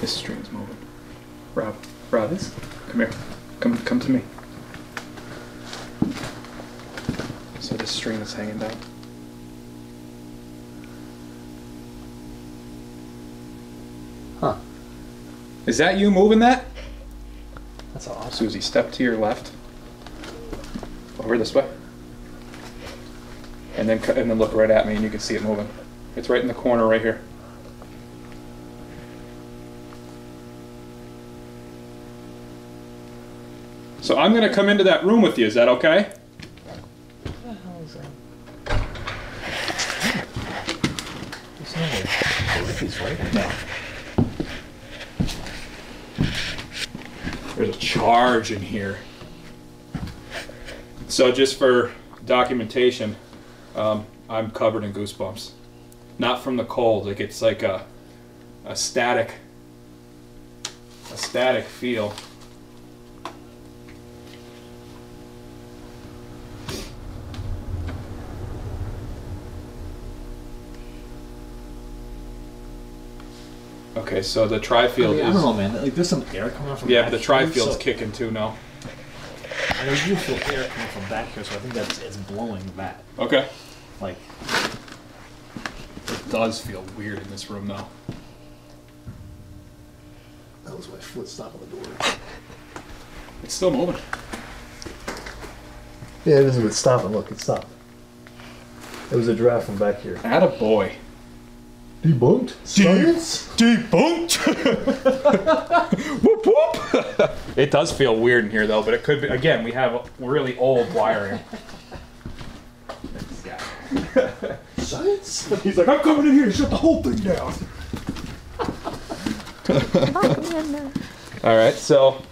This string's moving. Rob, come here. Come to me. So this string is hanging down. Huh. Is that you moving that? That's awesome. Susie, step to your left. Over this way. And then look right at me and you can see it moving. It's right in the corner right here. So I'm going to come into that room with you. Is that okay? What the hell is that? There's no way. I believe he's right now. There's a charge in here. So just for documentation, I'm covered in goosebumps. Not from the cold. Like it's like a static feel. Okay, so the tri-field is... I don't know, man. Like, there's some air coming out from back here. Yeah, the tri-field's kicking, too, now. I know you feel air coming from back here, so I think that's it's blowing that. Okay. Like... It does feel weird in this room, though. That was my foot stopping the door. It's still moving. Yeah, it isn't stopping. Look, it stopped. It was a draft from back here. Attaboy. Debunked? Science? Debunked? Whoop whoop! It does feel weird in here though, but it could be, again, we have really old wiring. Science? He's like, I'm coming in here to shut the whole thing down. Alright, so